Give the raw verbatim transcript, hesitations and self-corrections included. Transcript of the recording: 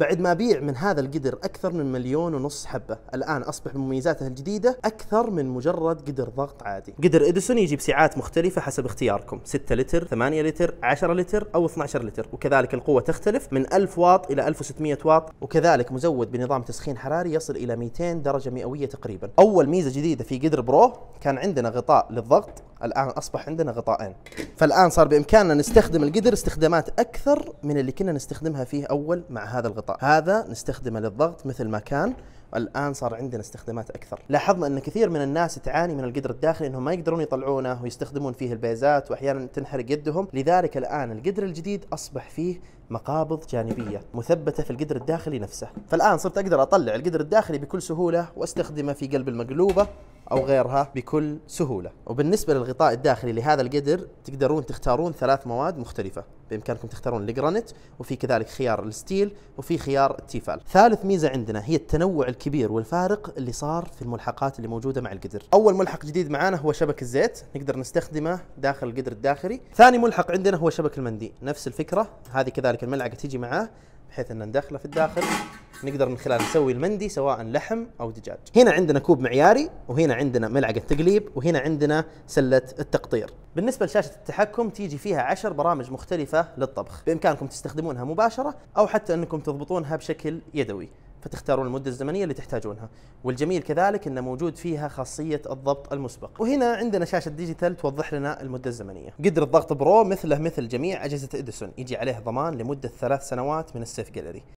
بعد ما بيع من هذا القدر أكثر من مليون ونص حبة، الآن أصبح بمميزاته الجديدة أكثر من مجرد قدر ضغط عادي. قدر أديسون يجي بسعات مختلفة حسب اختياركم، ستة لتر، ثمانية لتر، عشرة لتر أو اثني عشر لتر، وكذلك القوة تختلف من ألف واط إلى ألف وستمئة واط، وكذلك مزود بنظام تسخين حراري يصل إلى مئتين درجة مئوية تقريبا. أول ميزة جديدة في قدر برو كان عندنا غطاء للضغط، الآن أصبح عندنا غطائين، فالآن صار بإمكاننا نستخدم القدر استخدامات أكثر من اللي كنا نستخدمها فيه أول مع هذا الغطاء. هذا نستخدمه للضغط مثل ما كان، الآن صار عندنا استخدامات أكثر. لاحظنا أن كثير من الناس تعاني من القدر الداخلي أنهم ما يقدرون يطلعونه ويستخدمون فيه البيزات وأحيانا تنحرق يدهم، لذلك الآن القدر الجديد أصبح فيه مقابض جانبية مثبتة في القدر الداخلي نفسه، فالآن صرت أقدر أطلع القدر الداخلي بكل سهولة واستخدمه في قلب المقلوبة أو غيرها بكل سهولة. وبالنسبة للغطاء الداخلي لهذا القدر تقدرون تختارون ثلاث مواد مختلفة، بإمكانكم تختارون الجرانيت، وفي كذلك خيار الستيل، وفي خيار التيفال. ثالث ميزة عندنا هي التنوع الكبير والفارق اللي صار في الملحقات اللي موجودة مع القدر. أول ملحق جديد معانا هو شبك الزيت، نقدر نستخدمه داخل القدر الداخلي. ثاني ملحق عندنا هو شبك المنديل، نفس الفكرة، هذه كذلك الملعقة تيجي معاه بحيث أن ندخله في الداخل نقدر من خلال نسوي المندي سواء لحم أو دجاج. هنا عندنا كوب معياري، وهنا عندنا ملعقة تقليب، وهنا عندنا سلة التقطير. بالنسبة لشاشة التحكم تيجي فيها عشر برامج مختلفة للطبخ، بإمكانكم تستخدمونها مباشرة أو حتى أنكم تضبطونها بشكل يدوي، فتختارون المدة الزمنية اللي تحتاجونها، والجميل كذلك أنه موجود فيها خاصية الضبط المسبق. وهنا عندنا شاشة ديجيتال توضح لنا المدة الزمنية. قدر الضغط برو مثله مثل جميع أجهزة أديسون، يجي عليه ضمان لمدة ثلاث سنوات من السيف غاليري.